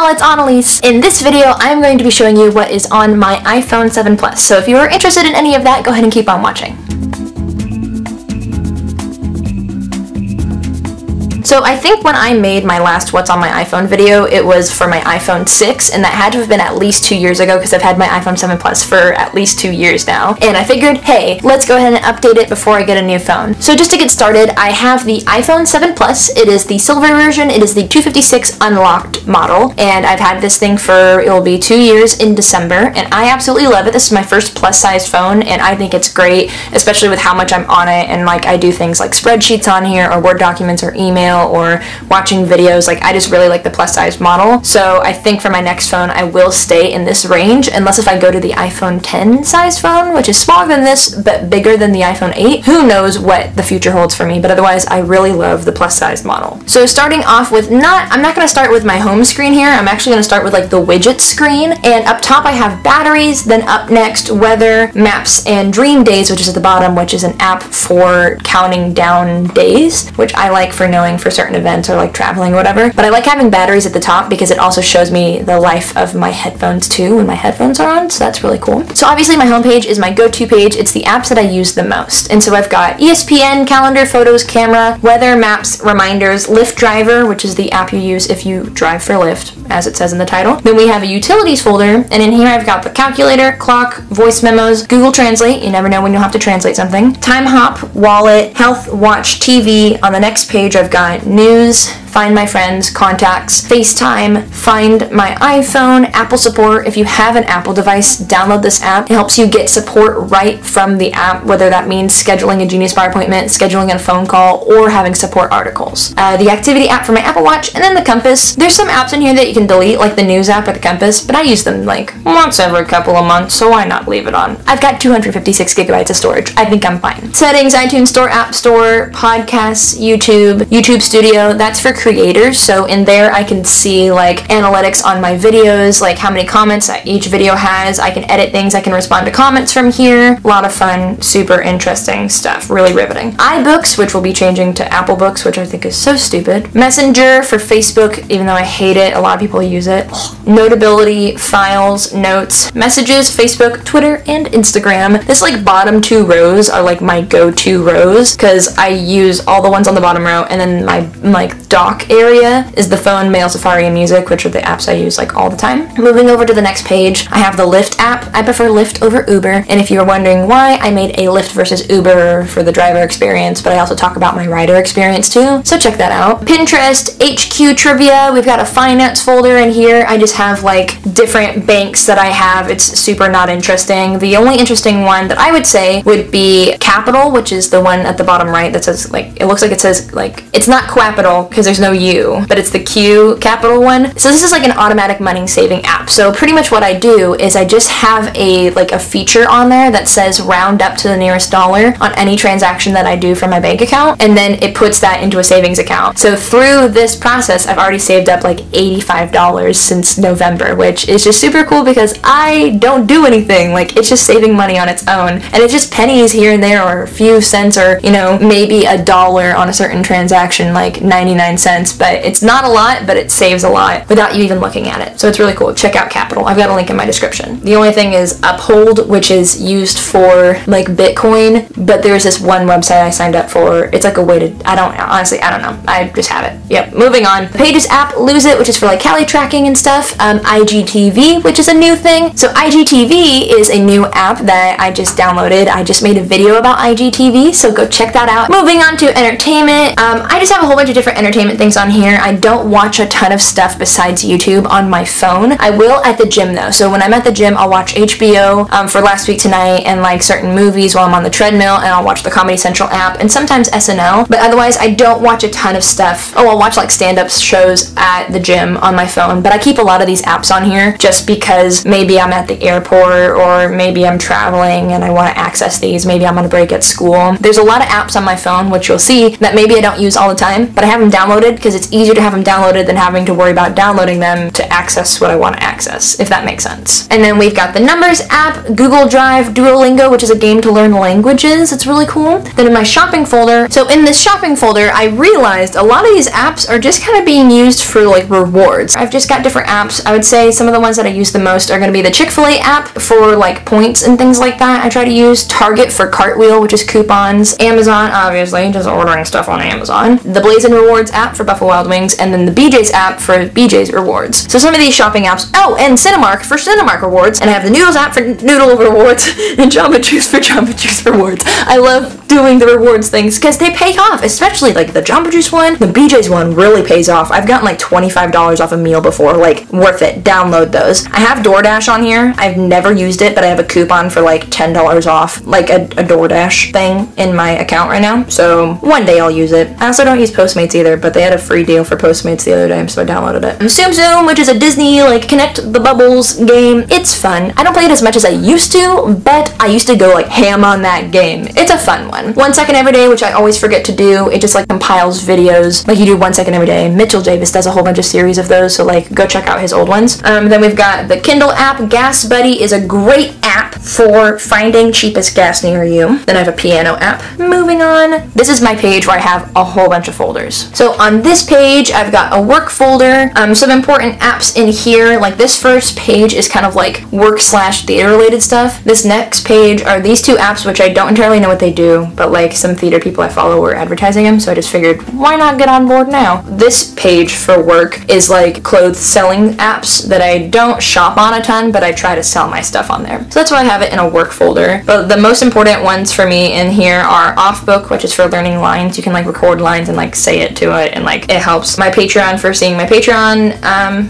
y'all, it's Annelies. In this video, I'm going to be showing you what is on my iPhone 7 Plus, so if you are interested in any of that, go ahead and keep on watching. So I think when I made my last What's on My iPhone video, it was for my iPhone 6, and that had to have been at least 2 years ago because I've had my iPhone 7 Plus for at least 2 years now. And I figured, hey, let's go ahead and update it before I get a new phone. So just to get started, I have the iPhone 7 Plus. It is the silver version. It is the 256 unlocked model, and I've had this thing for, it will be 2 years in December, and I absolutely love it. This is my first plus-sized phone, and I think it's great, especially with how much I'm on it, and like I do things like spreadsheets on here, or Word documents, or email, or watching videos. Like, I just really like the plus size model. So I think for my next phone, I will stay in this range, unless if I go to the iPhone 10 size phone, which is smaller than this, but bigger than the iPhone 8. Who knows what the future holds for me, but otherwise, I really love the plus size model. So starting off with I'm not gonna start with my home screen here. I'm actually gonna start with like the widget screen. And up top, I have batteries, then up next, weather, maps, and dream days, which is at the bottom, which is an app for counting down days, which I like for knowing for certain events or like traveling or whatever. But I like having batteries at the top because it also shows me the life of my headphones too when my headphones are on, so that's really cool. So obviously my home page is my go-to page. It's the apps that I use the most. And so I've got ESPN, calendar, photos, camera, weather, maps, reminders, Lyft driver, which is the app you use if you drive for Lyft, as it says in the title. Then we have a utilities folder, and in here I've got the calculator, clock, voice memos, Google Translate, you never know when you'll have to translate something, Time Hop, wallet, health, watch, TV. On the next page I've got news, find my friends, contacts, FaceTime, find my iPhone, Apple support. If you have an Apple device, download this app. It helps you get support right from the app, whether that means scheduling a Genius Bar appointment, scheduling a phone call, or having support articles. The activity app for my Apple Watch, and then the Compass. There's some apps in here that you can delete, like the news app or the Compass, but I use them like once every couple of months, so why not leave it on? I've got 256 gigabytes of storage. I think I'm fine. Settings, iTunes Store, App Store, Podcasts, YouTube Studio. That's for creators, so in there I can see like analytics on my videos, like how many comments each video has. I can edit things, I can respond to comments from here. A lot of fun, super interesting stuff, really riveting. iBooks, which will be changing to Apple Books, which I think is so stupid. Messenger for Facebook, even though I hate it, a lot of people use it. Notability, files, notes, messages, Facebook, Twitter, and Instagram. This like bottom two rows are like my go-to rows because I use all the ones on the bottom row, and then my like dock area is the phone, mail, Safari, and music, which are the apps I use like all the time. Moving over to the next page, I have the Lyft app. I prefer Lyft over Uber, and if you're wondering why, I made a Lyft versus Uber for the driver experience, but I also talk about my rider experience too, so check that out. Pinterest, HQ Trivia, we've got a finance folder in here. I just have like different banks that I have. It's super not interesting. The only interesting one that I would say would be Capital, which is the one at the bottom right that says like, it looks like it says like, it's not Capital because there's no U, but it's the Q capital one. So this is like an automatic money saving app. So pretty much what I do is I just have a like a feature on there that says round up to the nearest dollar on any transaction that I do from my bank account, and then it puts that into a savings account. So through this process, I've already saved up like $85 since November, which is just super cool because I don't do anything. Like, it's just saving money on its own, and it's just pennies here and there, or a few cents, or you know, maybe a dollar on a certain transaction, like 99 cents, but it's not a lot, but it saves a lot without you even looking at it. So it's really cool. Check out Capital. I've got a link in my description. The only thing is Uphold, which is used for like Bitcoin, but there's this one website I signed up for. It's like a way to, I don't know. I just have it. Yep. Moving on. The Pages app, Lose It, which is for like calorie tracking and stuff. IGTV, which is a new thing. So IGTV is a new app that I just downloaded. I just made a video about IGTV, so go check that out. Moving on to entertainment. I just have a whole bunch of different entertainment things on here. I don't watch a ton of stuff besides YouTube on my phone. I will at the gym though. So when I'm at the gym, I'll watch HBO for Last Week Tonight, and like certain movies while I'm on the treadmill, and I'll watch the Comedy Central app and sometimes SNL, but otherwise I don't watch a ton of stuff. Oh, I'll watch like stand-up shows at the gym on my phone, but I keep a lot of these apps on here just because maybe I'm at the airport, or maybe I'm traveling and I want to access these. Maybe I'm on a break at school. There's a lot of apps on my phone, which you'll see, that maybe I don't use all the time, but I have them downloaded downloaded, because it's easier to have them downloaded than having to worry about downloading them to access what I want to access, if that makes sense. And then we've got the Numbers app, Google Drive, Duolingo, which is a game to learn languages. It's really cool. Then in my shopping folder, so in this shopping folder, I realized a lot of these apps are just kind of being used for like rewards. I've just got different apps. I would say some of the ones that I use the most are going to be the Chick-fil-A app for like points and things like that. I try to use Target for Cartwheel, which is coupons, Amazon, obviously, just ordering stuff on Amazon, the Blazin' Rewards app for Buffalo Wild Wings, and then the BJ's app for BJ's Rewards. So some of these shopping apps, oh, and Cinemark for Cinemark Rewards, and I have the Noodles app for Noodle Rewards, and Jamba Juice for Jamba Juice Rewards. I love doing the rewards things because they pay off, especially like the Jamba Juice one, the BJ's one really pays off. I've gotten like $25 off a meal before, like worth it. Download those. I have DoorDash on here. I've never used it, but I have a coupon for like $10 off, like a DoorDash thing in my account right now, so one day I'll use it. I also don't use Postmates either, but they had a free deal for Postmates the other day, so I downloaded it. Zoom Zoom, which is a Disney, like, connect the bubbles game. It's fun. I don't play it as much as I used to, but I used to go, like, ham on that game. It's a fun one. One Second Every Day, which I always forget to do. It just, like, compiles videos. Like, you do 1 second every day. Mitchell Davis does a whole bunch of series of those, so, like, go check out his old ones. Then we've got the Kindle app. Gas Buddy is a great app for finding cheapest gas near you. Then I have a piano app. Moving on. This is my page where I have a whole bunch of folders. So on this page, I've got a work folder, some important apps in here. Like this first page is kind of like work slash theater related stuff. This next page are these two apps, which I don't entirely know what they do, but like some theater people I follow were advertising them, so I just figured why not get on board now. This page for work is like clothes selling apps that I don't shop on a ton, but I try to sell my stuff on there. So that's why I have it in a work folder. But the most important ones for me in here are Offbook, which is for learning lines. You can like record lines and like say it to it, and like it helps. My Patreon for seeing my Patreon.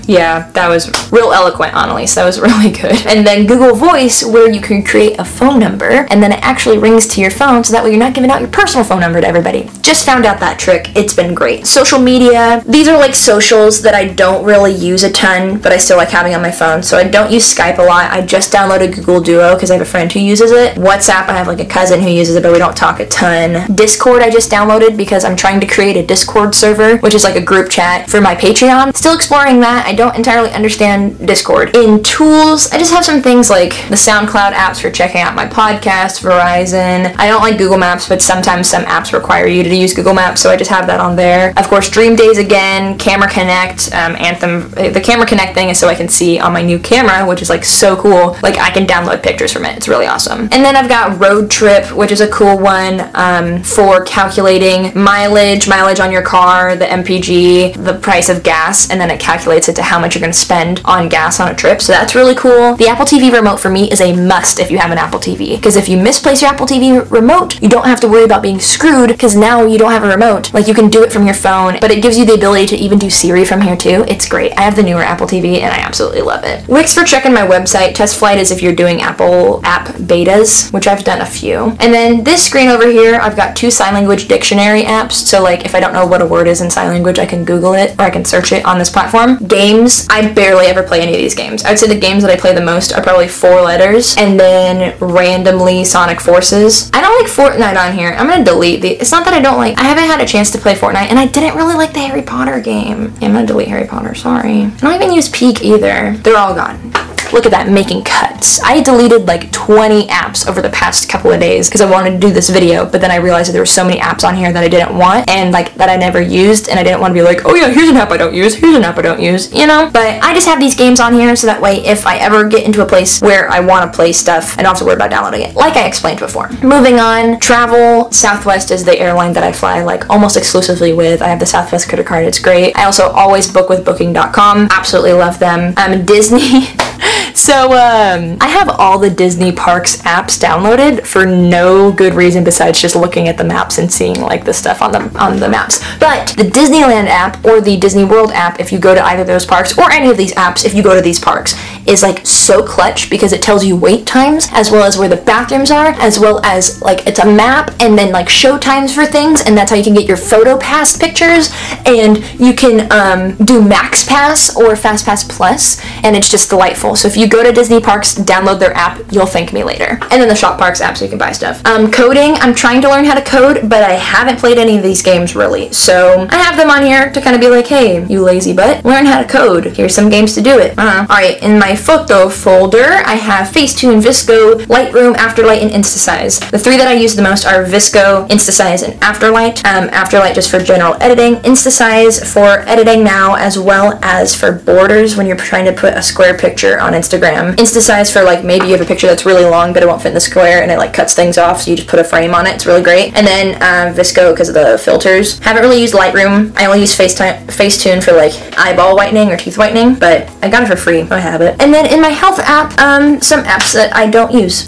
Yeah, that was real eloquent, Annelies. That was really good. And then Google Voice, where you can create a phone number and then it actually rings to your phone, so that way you're not giving out your personal phone number to everybody. Just found out that trick. It's been great. Social media. These are like socials that I don't really use a ton, but I still like having on my phone. So I don't use Skype a lot. I just downloaded Google Duo because I have a friend who uses it. WhatsApp, I have like a cousin who uses it, but we don't talk a ton. Discord I just downloaded because I'm trying to create a Discord server, which is like a group chat for my Patreon. Still exploring that. I don't entirely understand Discord. In tools, I just have some things like the SoundCloud apps for checking out my podcast, Verizon. I don't like Google Maps, but sometimes some apps require you to use Google Maps, so I just have that on there. Of course, Dream Days again, Camera Connect, Anthem. The Camera Connect thing is so I can see on my new camera, which is like so cool. Like I can download pictures from it. It's really awesome. And then I've got Road Trip, which is a cool one for calculating mileage on your car, the MPG, the price of gas, and then it calculates it to how much you're going to spend on gas on a trip. So that's really cool. The Apple TV remote for me is a must if you have an Apple TV, because if you misplace your Apple TV remote, you don't have to worry about being screwed because now you don't have a remote. Like you can do it from your phone, but it gives you the ability to even do Siri from here too. It's great. I have the newer Apple TV and I absolutely love it. Wix for checking my website. Test Flight is if you're doing Apple app betas, which I've done a few. And then this screen over here, I've got two sign language dictionary apps. So like if I don't know what a word is in sign language, I can Google it or I can search it on this platform. Games, I barely ever play any of these games. I'd say the games that I play the most are probably four letters, and then randomly Sonic Forces. I don't like Fortnite on here. I'm gonna delete the, it's not that I don't like, I haven't had a chance to play Fortnite, and I didn't really like the Harry Potter game. Yeah, I'm gonna delete Harry Potter, sorry. I don't even use Peak either. They're all gone. Look at that, making cuts. I deleted like 20 apps over the past couple of days because I wanted to do this video, but then I realized that there were so many apps on here that I didn't want and like that I never used, and I didn't want to be like, oh yeah, here's an app I don't use, here's an app I don't use, you know? But I just have these games on here so that way if I ever get into a place where I want to play stuff, I don't have to worry about downloading it, like I explained before. Moving on, travel. Southwest is the airline that I fly like almost exclusively with. I have the Southwest credit card, it's great. I also always book with booking.com, absolutely love them. Disney. So, I have all the Disney Parks apps downloaded for no good reason besides just looking at the maps and seeing like the stuff on the maps. But the Disneyland app or the Disney World app, if you go to either of those parks, or any of these apps if you go to these parks, is like so clutch because it tells you wait times as well as where the bathrooms are, as well as like it's a map and then like show times for things, and that's how you can get your photo pass pictures, and you can do Max Pass or Fast Pass Plus, and it's just delightful. So if you go to Disney Parks, download their app, you'll thank me later. And then the Shop Parks app so you can buy stuff. Coding, I'm trying to learn how to code, but I haven't played any of these games really. So I have them on here to kind of be like, hey, you lazy butt, learn how to code. Here's some games to do it. Alright, in my photo folder, I have Facetune, VSCO, Lightroom, Afterlight, and Instasize. The three that I use the most are VSCO, Instasize, and Afterlight. Afterlight just for general editing, Instasize for editing now, as well as for borders when you're trying to put a square picture on Instagram. Instasize for like maybe you have a picture that's really long but it won't fit in the square and it like cuts things off, so you just put a frame on it. It's really great. And then VSCO because of the filters. Haven't really used Lightroom. I only use Facetune for like eyeball whitening or teeth whitening, but I got it for free. I have it. And then in my health app, some apps that I don't use.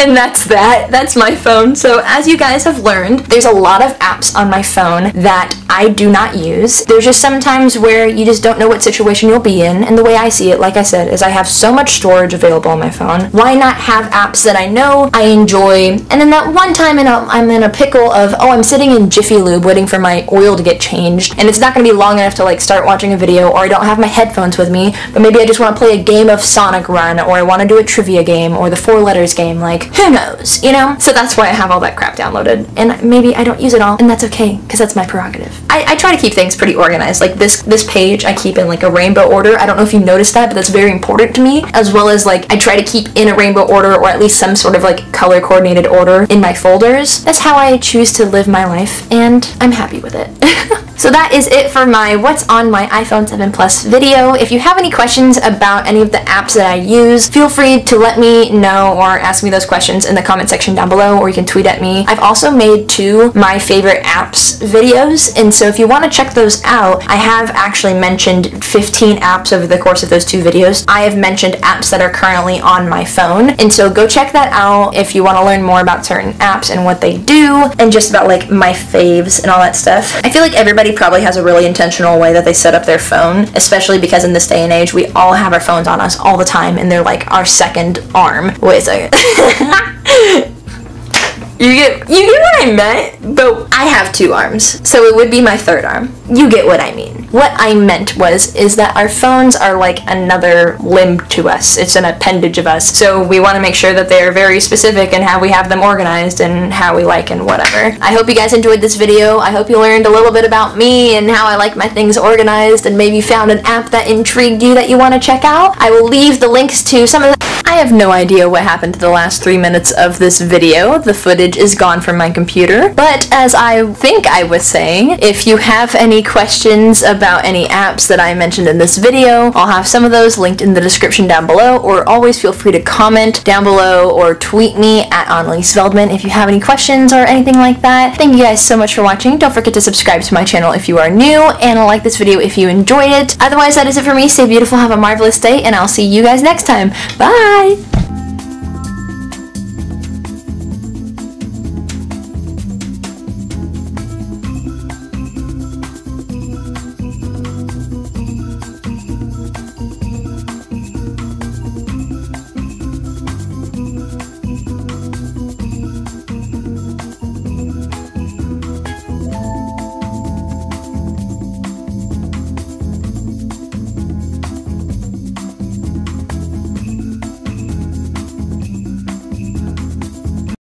And that's that. That's my phone. So as you guys have learned, there's a lot of apps on my phone that I do not use. There's just sometimes where you just don't know what situation you'll be in, and the way I see it, like I said, is I have so much storage available on my phone. Why not have apps that I know I enjoy? And then that one time I'm in a pickle of, oh, I'm sitting in Jiffy Lube waiting for my oil to get changed, and it's not gonna be long enough to like start watching a video, or I don't have my headphones with me, but maybe I just want to play a game of Sonic Run, or I want to do a trivia game, or the four letters game, like, who knows, you know? So that's why I have all that crap downloaded, and maybe I don't use it all, and that's okay, because that's my prerogative. I try to keep things pretty organized. Like this page I keep in like a rainbow order. I don't know if you noticed that, but that's very important to me, as well as like I try to keep in a rainbow order, or at least some sort of like color coordinated order in my folders. That's how I choose to live my life, and I'm happy with it. So that is it for my What's on My iPhone 7 Plus video. If you have any questions about any of the apps that I use, feel free to let me know or ask me those questions in the comment section down below, or you can tweet at me. I've also made two My Favorite Apps videos, and so if you want to check those out, I have actually mentioned 15 apps over the course of those two videos. I have mentioned apps that are currently on my phone, and so go check that out if you want to learn more about certain apps and what they do, and just about like my faves and all that stuff. I feel like everybody probably has a really intentional way that they set up their phone, especially because in this day and age we all have our phones on us all the time, and they're like our second arm. Wait a second. You get what I meant, but I have two arms, so it would be my third arm. You get what I mean. What I meant is that our phones are like another limb to us. It's an appendage of us, so we want to make sure that they are very specific in how we have them organized and how we like and whatever. I hope you guys enjoyed this video. I hope you learned a little bit about me and how I like my things organized, and maybe found an app that intrigued you that you want to check out. I will leave the links to some of the... I have no idea what happened to the last 3 minutes of this video. The footage is gone from my computer. But as I think I was saying, if you have any questions about any apps that I mentioned in this video, I'll have some of those linked in the description down below, or always feel free to comment down below or tweet me at Annelies Veldman if you have any questions or anything like that. Thank you guys so much for watching. Don't forget to subscribe to my channel if you are new, and like this video if you enjoyed it. Otherwise, that is it for me. Stay beautiful, have a marvelous day, and I'll see you guys next time. Bye!